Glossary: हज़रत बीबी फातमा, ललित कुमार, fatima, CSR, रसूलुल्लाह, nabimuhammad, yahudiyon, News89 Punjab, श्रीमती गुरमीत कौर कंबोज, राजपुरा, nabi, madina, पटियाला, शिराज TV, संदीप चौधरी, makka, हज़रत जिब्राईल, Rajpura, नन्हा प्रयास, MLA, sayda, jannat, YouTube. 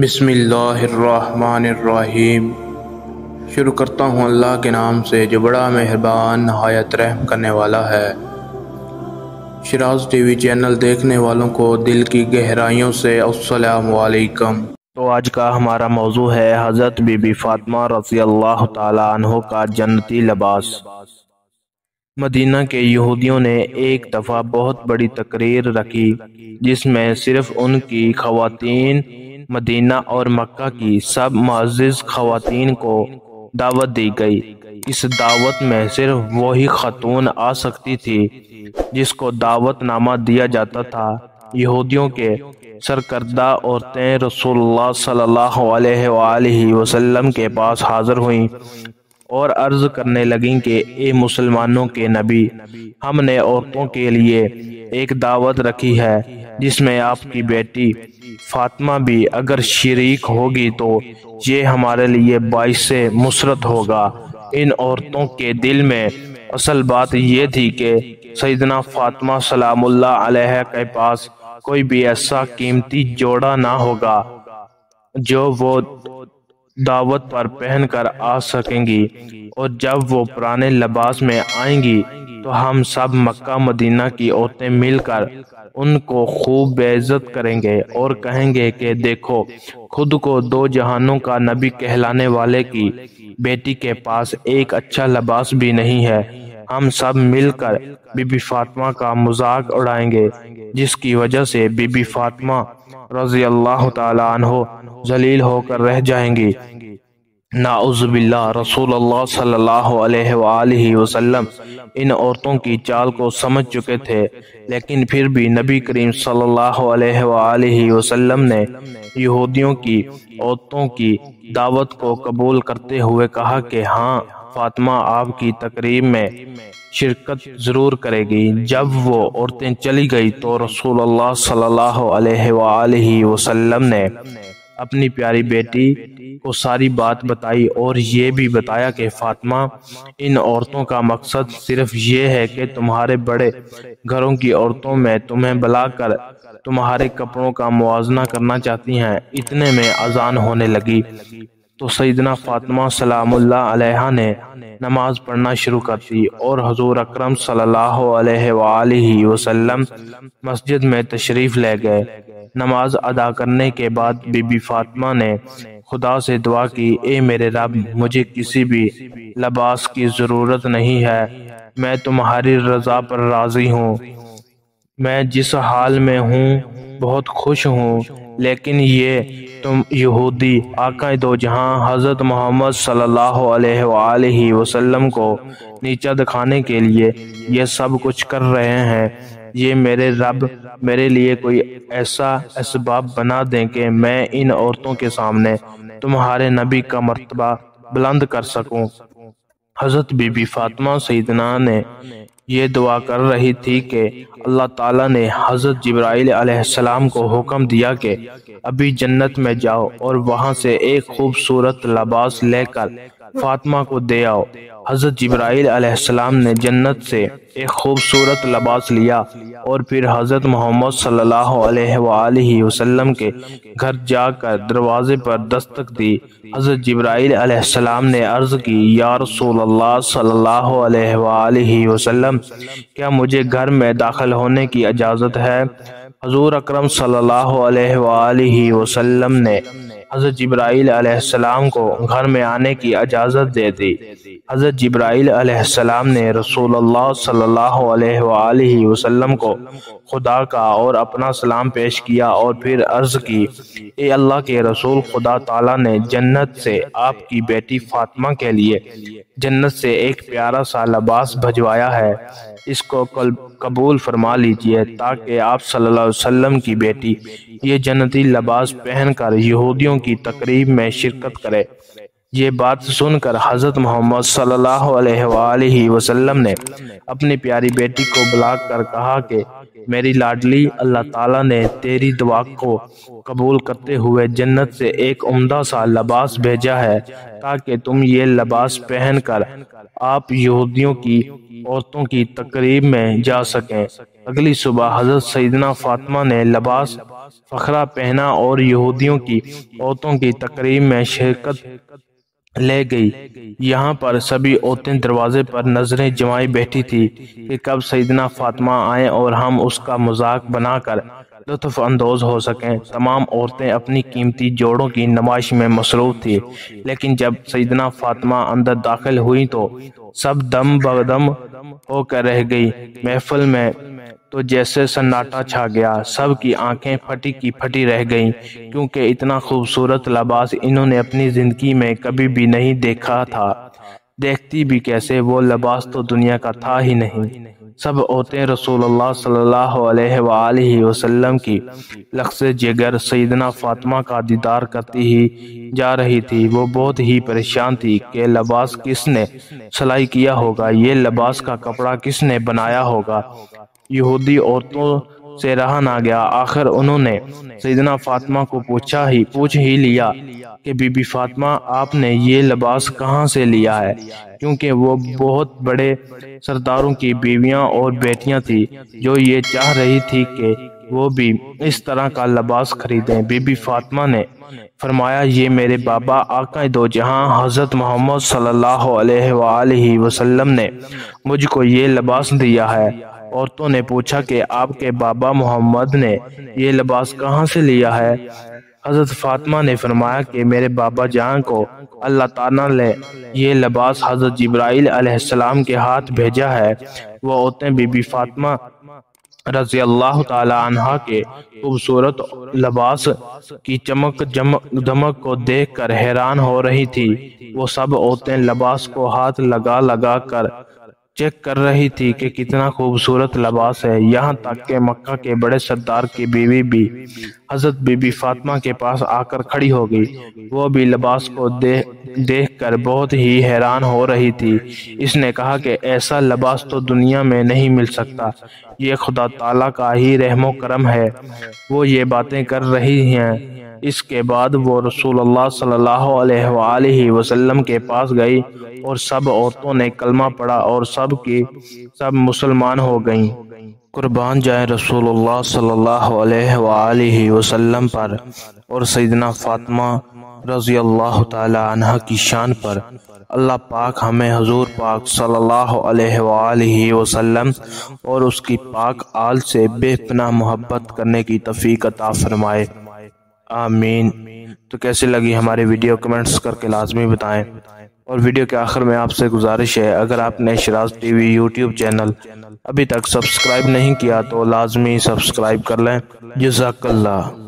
बिस्मिल्लाहिर्रहमानिर्रहीम। शुरू करता हूँ अल्लाह के नाम से जो बड़ा मेहरबान नहायत रहम करने वाला है। शिराज TV चैनल देखने वालों को दिल की गहराइयों से अस्सलाम वालेकुम। तो आज का हमारा मौजू है हज़रत बीबी फातमा रज़ियल्लाहु तआला अन्हो का जन्नती लिबास। मदीना के यहूदियों ने एक दफ़ा बहुत बड़ी तकरीर रखी जिसमें सिर्फ उनकी ख़वातीन मदीना और मक्का की सब मुअज़्ज़ज़ ख़वातीन को दावत दी गई। इस दावत में सिर्फ वही खातून आ सकती थी जिसको दावतनामा दिया जाता था। यहूदियों के सरकर्दा औरतें रसूलुल्लाह सल्लल्लाहु अलैहि वसल्लम के पास हाज़िर हुईं और अर्ज़ करने लगीं कि ए मुसलमानों के नबी, हमने औरतों के लिए एक दावत रखी है जिसमें आपकी बेटी फातिमा भी अगर शरीक होगी तो ये हमारे लिए बाइसे मुसरत होगा। इन औरतों के दिल में असल बात यह थी कि सैयदना फातिमा सलामुल्लाह अलैहा के पास कोई भी ऐसा कीमती जोड़ा ना होगा जो वो दावत पर पहनकर आ सकेंगी, और जब वो पुराने लिबास में आएंगी तो हम सब मक्का मदीना की औरतें मिलकर उनको खूब बेइज्जत करेंगे और कहेंगे कि देखो, खुद को दो जहानों का नबी कहलाने वाले की बेटी के पास एक अच्छा लिबास भी नहीं है। हम सब मिलकर बीबी फातिमा का मजाक उड़ाएंगे जिसकी वजह से बीबी फातिमा रज़ियल्लाहु तआला अन्हो जलील होकर रह जाएंगी। नाउज़ुबिल्लाह। रसूलुल्लाह सल्लल्लाहु अलैहि वसल्लम इन औरतों की चाल को समझ चुके थे, लेकिन फिर भी नबी करीम सल्लल्लाहु अलैहि वसल्लम ने यहूदियों की औरतों की दावत को कबूल करते हुए कहा कि हाँ, फातिमा आपकी तकरीब में शिरकत ज़रूर करेगी। जब वो औरतें चली गई तो रसूलुल्लाह सल्लल्लाहु अलैहि वसल्लम ने अपनी प्यारी बेटी को सारी बात बताई और ये भी बताया कि फातिमा, इन औरतों का मकसद सिर्फ ये है कि तुम्हारे बड़े घरों की औरतों में तुम्हें बुलाकर तुम्हारे कपड़ों का मुआजना करना चाहती हैं। इतने में अजान होने लगी तो सैयदना फातिमा सलामुल्लाह अलैहा ने नमाज पढ़ना शुरू कर दी और हजूर अकरम सल्लल्लाहु अलैहि वसल्लम मस्जिद में तशरीफ़ ले गए। नमाज अदा करने के बाद बीबी फातिमा ने खुदा से दुआ की, ए मेरे रब, मुझे किसी भी लिबास की ज़रूरत नहीं है, मैं तुम्हारी रज़ा पर राज़ी हूँ। मैं जिस हाल में हूँ बहुत खुश हूँ, लेकिन ये तुम यहूदी आका दो जहां हज़रत मोहम्मद सल्लल्लाहु अलैहि वसल्लम को नीचा दिखाने के लिए ये सब कुछ कर रहे हैं। ये मेरे रब मेरे लिए कोई ऐसा इसबाब बना दें कि मैं इन औरतों के सामने तुम्हारे नबी का मर्तबा बुलंद कर सकूं। हज़रत बीबी फातिमा सैयदना ने ये दुआ कर रही थी कि अल्लाह ताला ने हज़रत जिब्राईल अलैहिस्सलाम को हुक्म दिया कि अभी जन्नत में जाओ और वहाँ से एक खूबसूरत लिबास लेकर फातिमा को दे आओ। हज़रत जिब्राईल अलैहिस्सलाम ने जन्नत से एक खूबसूरत लिबास लिया और फिर हज़रत मोहम्मद सल्लल्लाहु अलैहि वसल्लम के घर जाकर दरवाजे पर दस्तक दी। हज़रत जिब्राईल अलैहिस्सलाम ने अर्ज़ की, या रसूलल्लाह सल्लल्लाहु अलैहि वसल्लम, क्या मुझे घर में दाखिल होने की इजाज़त है? हजूर अकरम सल्लल्लाहु अलैहि वसल्लम ने हज़रत जिब्राईल अलैहिस्सलाम को घर में आने की इजाज़त दे दी। हज़रत जिब्राईल अलैहिस्सलाम ने रसूलुल्लाह सल्लल्लाहु अलैहि वसल्लम को खुदा का और अपना सलाम पेश किया और फिर अर्ज़ की, ए अल्लाह के रसूल, खुदा ताला ने जन्नत से आपकी बेटी फातिमा के लिए जन्नत से एक प्यारा सा लिबास भिजवाया है, इसको कबूल फरमा लीजिए ताकि आप सल्लल्लाहु अलैहि वसल्लम की बेटी ये जन्नती लिबास पहनकर यहूदियों की तकरीब में शिरकत करे। ये बात सुनकर हज़रत मोहम्मद सल्लल्लाहु अलैहि वसल्लम ने अपनी प्यारी बेटी को बुलाकर कहा कि मेरी लाडली, अल्लाह ताला ने तेरी दुआ को कबूल करते हुए जन्नत से एक उम्दा सा लिबास भेजा है ताकि तुम ये लिबास पहनकर आप यहूदियों की औरतों की तकरीब में जा सकें। अगली सुबह हज़रत सैयदना फातिमा ने लिबास फखरा पहना और यहूदियों की औरतों की तकरीब में शिरकत ले गई। यहाँ पर सभी औरतें दरवाजे पर नजरें जमाई बैठी थी कि कब सईदना फातिमा आए और हम उसका मजाक बनाकर लुत्फ अंदोज हो सकें। तमाम औरतें अपनी कीमती जोड़ों की नमाइश में मसरूफ थी, लेकिन जब सईदना फातिमा अंदर दाखिल हुई तो सब दम बदम होकर रह गई। महफिल में तो जैसे सन्नाटा छा गया, सब की आंखें फटी की फटी रह गईं, क्योंकि इतना खूबसूरत लिबास इन्होंने अपनी जिंदगी में कभी भी नहीं देखा था। देखती भी कैसे, वो लिबास तो दुनिया का था ही नहीं। सब औरतें रसूलुल्लाह सल्लल्लाहु अलैहि वसल्लम की लक्से जिगर सैयदना फातिमा का दीदार करती ही जा रही थी। वो बहुत ही परेशान थी कि लिबास किसने सिलाई किया होगा, ये लिबास का कपड़ा किसने बनाया होगा। यहूदी औरतों से रहा ना गया, आखिर उन्होंने सैयदना फातिमा को पूछ ही लिया कि बीबी फातिमा, आपने ये लिबास कहाँ से लिया है, क्योंकि वो बहुत बड़े सरदारों की बीवियां और बेटियां थी जो ये चाह रही थी कि वो भी इस तरह का लिबास खरीदें। बीबी फातिमा ने फरमाया, ये मेरे बाबा आका दो जहां हज़रत मोहम्मद सल्लल्लाहु अलैहि वसल्लम ने मुझको ये लिबास दिया है। औरतों ने पूछा कि आपके बाबा मोहम्मद ने ये लिबास कहाँ से लिया है। हज़रत फातिमा ने फरमाया कि मेरे बाबा जान को अल्लाह ताला ने ये लिबास हज़रत जिब्राईल अलैहिस्सलाम के हाथ भेजा है। वो औरतें बीबी फातिमा रज़ी अल्लाह ताला अन्हा के खूबसूरत लिबास की चमक धमक को देखकर हैरान हो रही थी। वो सब औरतें लिबास को हाथ लगा कर चेक कर रही थी कि कितना खूबसूरत लिबास है। यहाँ तक के मक्का के बड़े सरदार की बीवी भी हज़रत बीबी फातिमा के पास आकर खड़ी हो गई। वो भी लिबास को देख कर बहुत ही हैरान हो रही थी। इसने कहा कि ऐसा लिबास तो दुनिया में नहीं मिल सकता, ये खुदा ताला का ही रहमो करम है। वो ये बातें कर रही हैं। इसके बाद वो रसूलुल्लाह सल्लल्लाहु अलैहि वसल्लम के पास गई और सब औरतों ने कलमा पढ़ा और सब मुसलमान हो गईं। कुर्बान जाए रसूलुल्लाह सल्लल्लाहु अलैहि वसल्लम पर और सैयदना फातिमा रज़ी अल्लाह ताला अन्हा की शान पर। अल्लाह पाक हमें हजूर पाक सल्लल्लाहु अलैहि वसल्लम और उसकी पाक आल से बेपनाह मोहब्बत करने की तौफीक अता फरमाए, आमीन। तो कैसे लगी हमारी वीडियो, कमेंट्स करके लाजमी बताएं। और वीडियो के आखिर में आपसे गुजारिश है, अगर आपने शिराज TV YouTube चैनल अभी तक सब्सक्राइब नहीं किया तो लाजमी सब्सक्राइब कर लें। जज़ाकल्लाह।